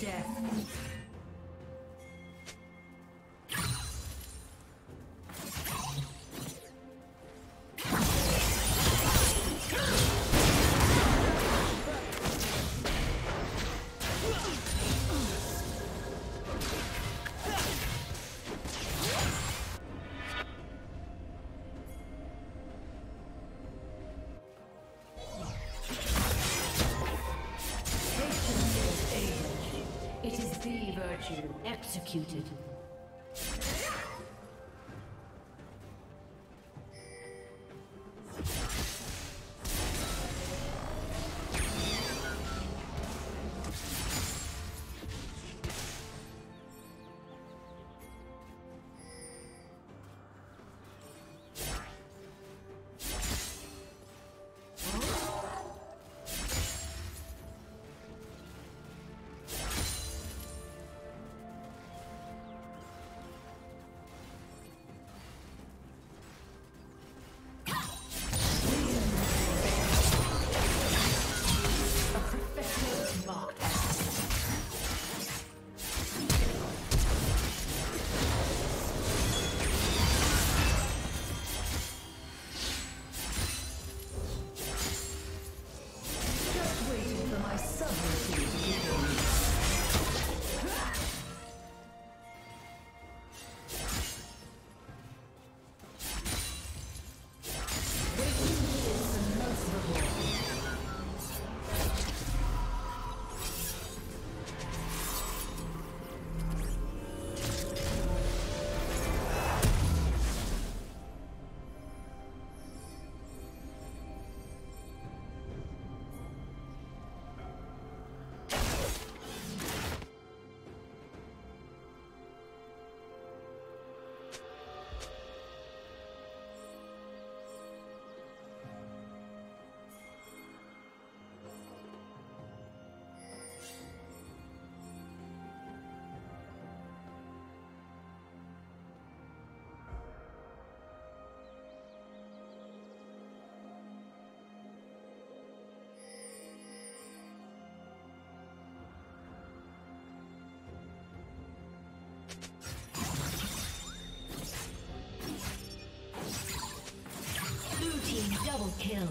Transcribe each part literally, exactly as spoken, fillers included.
Death. Executed. Double kill.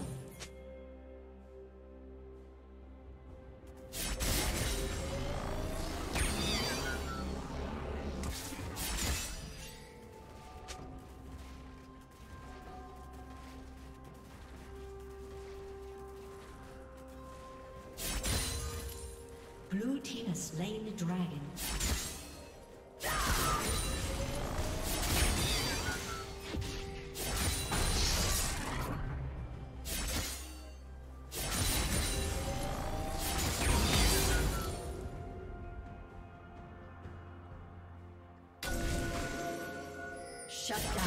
Blue team has slain the dragon. Shut down.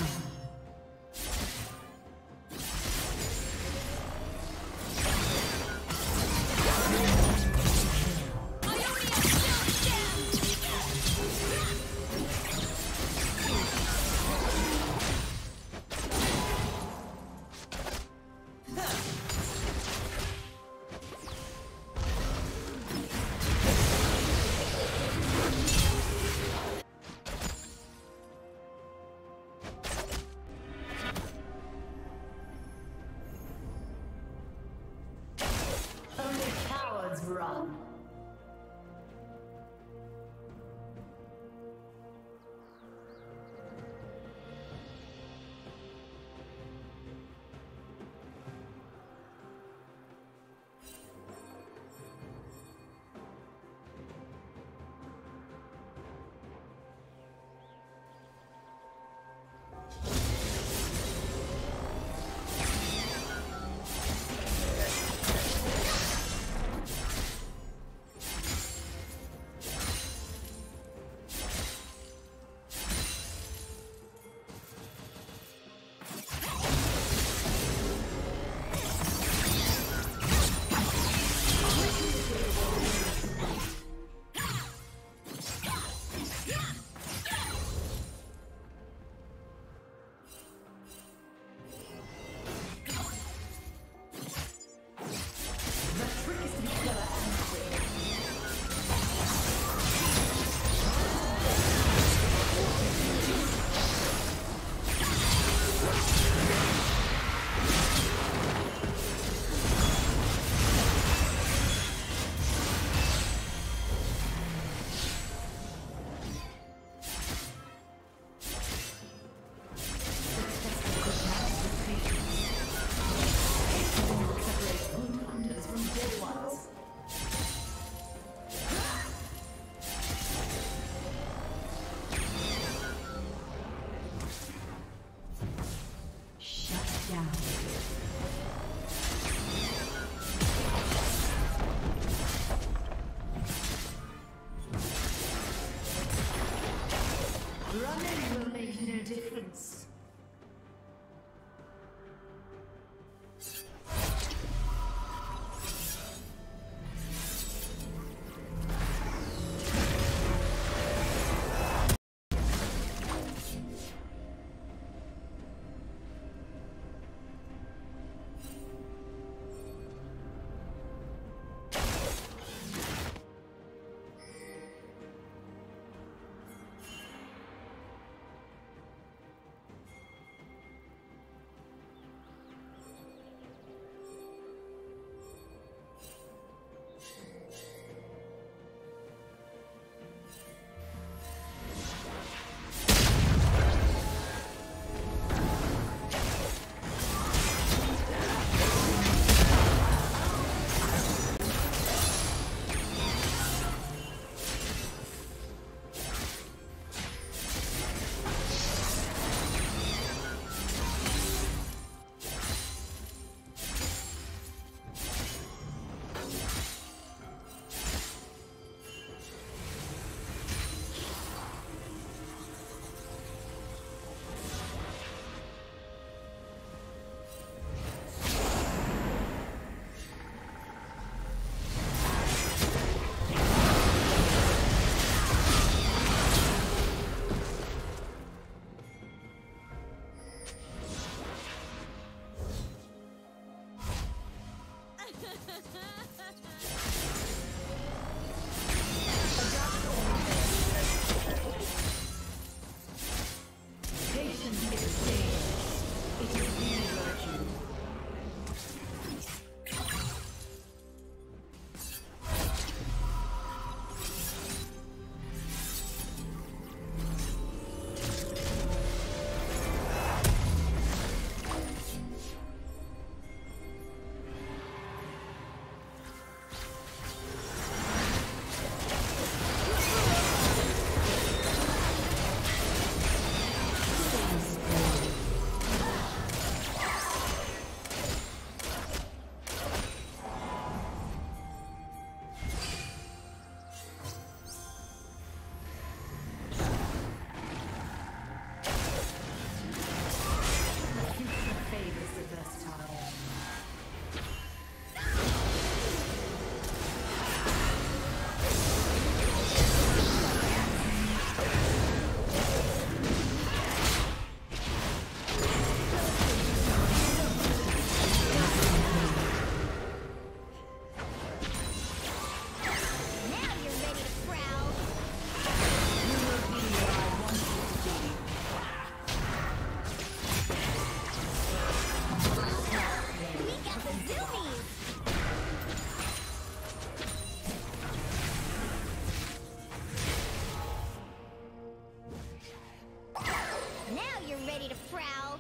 Now you're ready to prowl.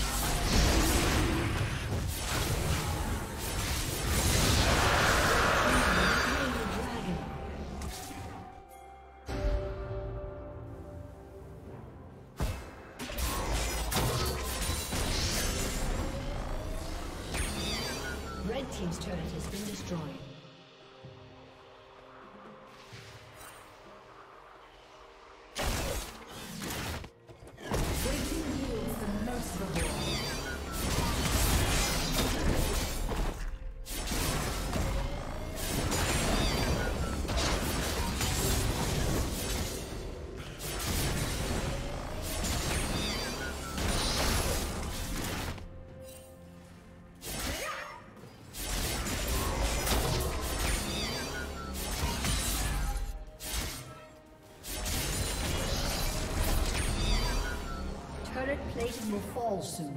Team's turret has been destroyed. Breaking yields the merciful plating will fall soon.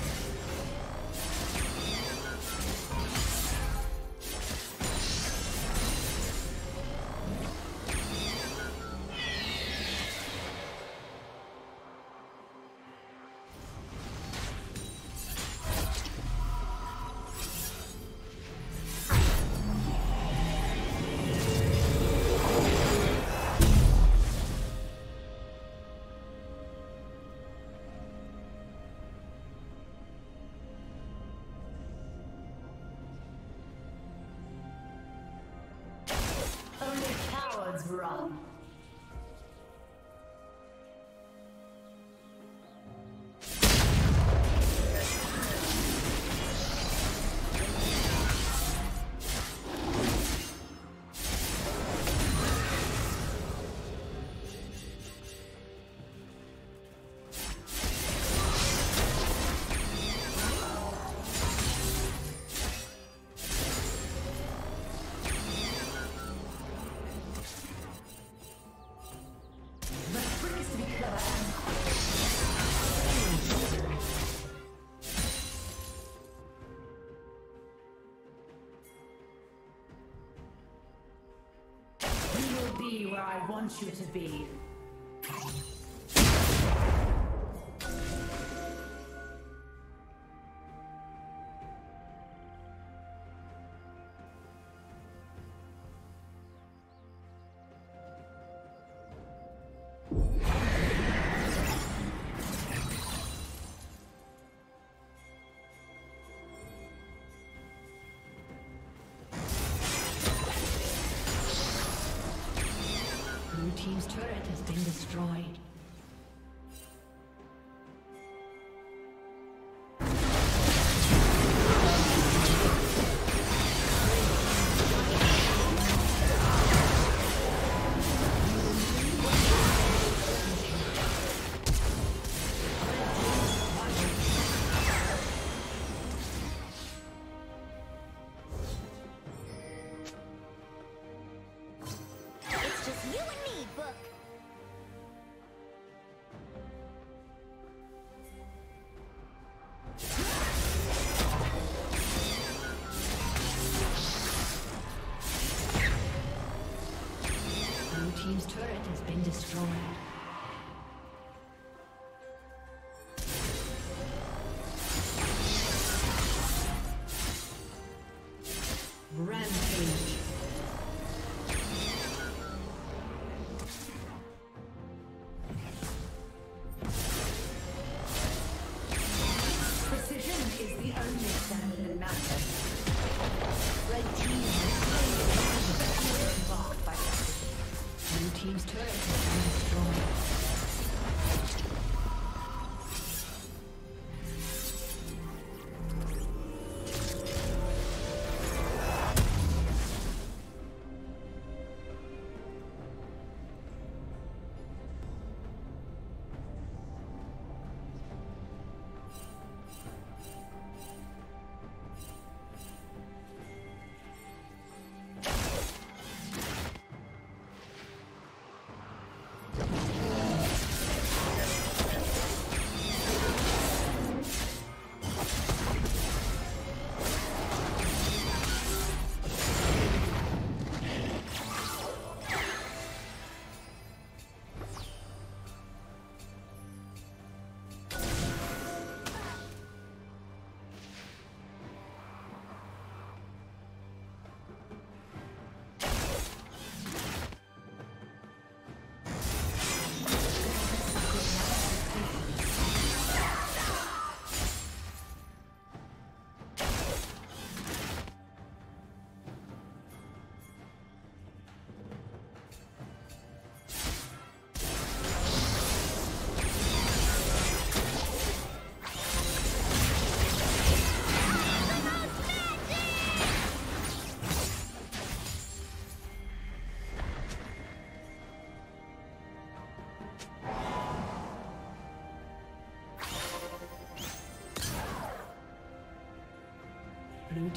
Wrong. I want you to be. Team's turret has been destroyed. It's just you. book. Blue team's turret has been destroyed. Blue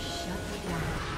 Shut it down.